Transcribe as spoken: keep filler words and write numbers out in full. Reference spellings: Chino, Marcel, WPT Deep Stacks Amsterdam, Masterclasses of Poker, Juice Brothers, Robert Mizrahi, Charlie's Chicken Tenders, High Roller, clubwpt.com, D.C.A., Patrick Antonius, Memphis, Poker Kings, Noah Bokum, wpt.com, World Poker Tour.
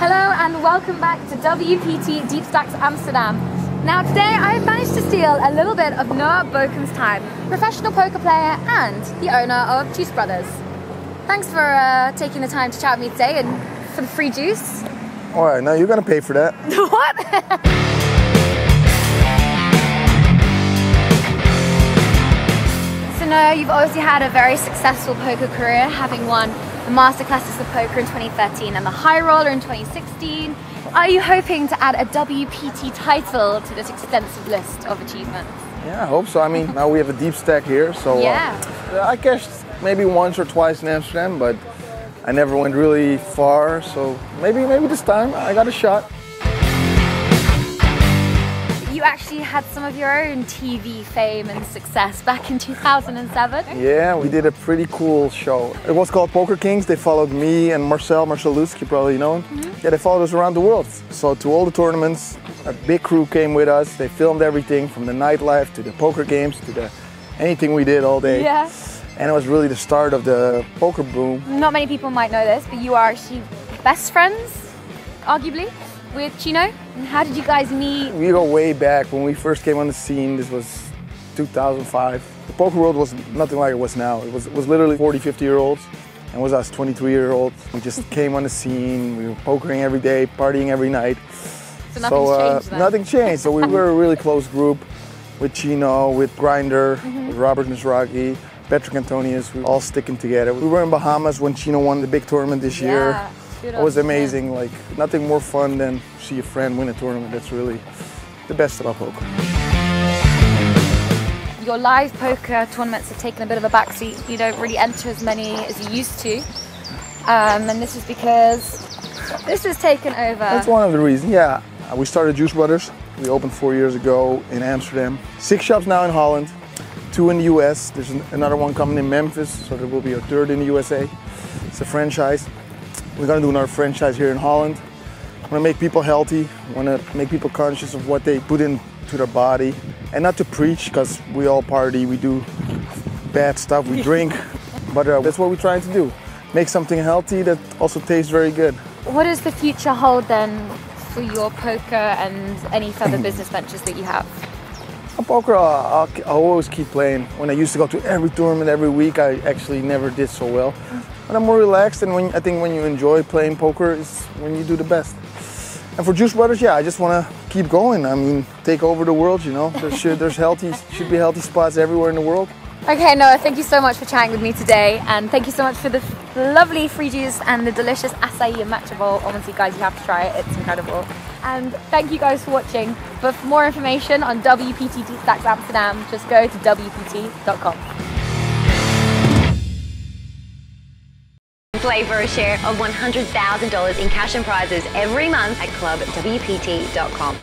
Hello and welcome back to W P T Deep Stacks Amsterdam. Now today I've managed to steal a little bit of Noah Bokum's time, professional poker player and the owner of Juice Brothers. Thanks for uh, taking the time to chat with me today and for the free juice. Alright, now you're gonna pay for that. What? No, you've obviously had a very successful poker career, having won the Masterclasses of Poker in twenty thirteen and the High Roller in twenty sixteen. Are you hoping to add a W P T title to this extensive list of achievements? Yeah, I hope so. I mean, now we have a deep stack here, so yeah. uh, I cashed maybe once or twice in Amsterdam, but I never went really far. So maybe, maybe this time I got a shot. You actually had some of your own T V fame and success back in two thousand seven. Yeah, we did a pretty cool show. It was called Poker Kings. They followed me and Marcel, Marcel Lutz, you probably know him. Mm-hmm. Yeah, they followed us around the world. So to all the tournaments, a big crew came with us. They filmed everything from the nightlife to the poker games to the anything we did all day. Yeah. And it was really the start of the poker boom. Not many people might know this, but you are actually best friends, arguably, with Chino. And how did you guys meet? We go way back. When we first came on the scene, this was two thousand five. The poker world was nothing like it was now. It was, it was literally forty, fifty year olds, and it was us twenty-three year olds. We just came on the scene, we were pokering every day, partying every night. So nothing's so, uh, changed then. Nothing changed. So we were a really close group with Chino, with Grinder, mm-hmm. with Robert Mizrahi, Patrick Antonius. We were all sticking together. We were in Bahamas when Chino won the big tournament this yeah. year. It was amazing, like nothing more fun than see a friend win a tournament. That's really the best about poker. Your live poker tournaments have taken a bit of a backseat. You don't really enter as many as you used to. Um, and this is because this has taken over. That's one of the reasons, yeah. We started Juice Brothers. We opened four years ago in Amsterdam. Six shops now in Holland, two in the U S. There's another one coming in Memphis, so there will be a third in the U S A. It's a franchise. We're gonna do another franchise here in Holland. Wanna make people healthy, wanna make people conscious of what they put into their body. And not to preach, because we all party, we do bad stuff, we drink. But uh, that's what we're trying to do. Make something healthy that also tastes very good. What does the future hold then for your poker and any further business ventures that you have? On poker, uh, I'll, I'll always keep playing. When I used to go to every tournament every week, I actually never did so well. But I'm more relaxed, and when, I think when you enjoy playing poker is when you do the best. And for Juice Brothers, yeah, I just want to keep going. I mean, take over the world, you know. There should, there's healthy, should be healthy spots everywhere in the world. Okay, Noah, thank you so much for chatting with me today, and thank you so much for the lovely free juice and the delicious acai and matcha bowl. Honestly, guys, you have to try it. It's incredible. And thank you guys for watching. But for more information on W P T Deep Stacks Amsterdam, just go to W P T dot com. Play for a share of one hundred thousand dollars in cash and prizes every month at club W P T dot com.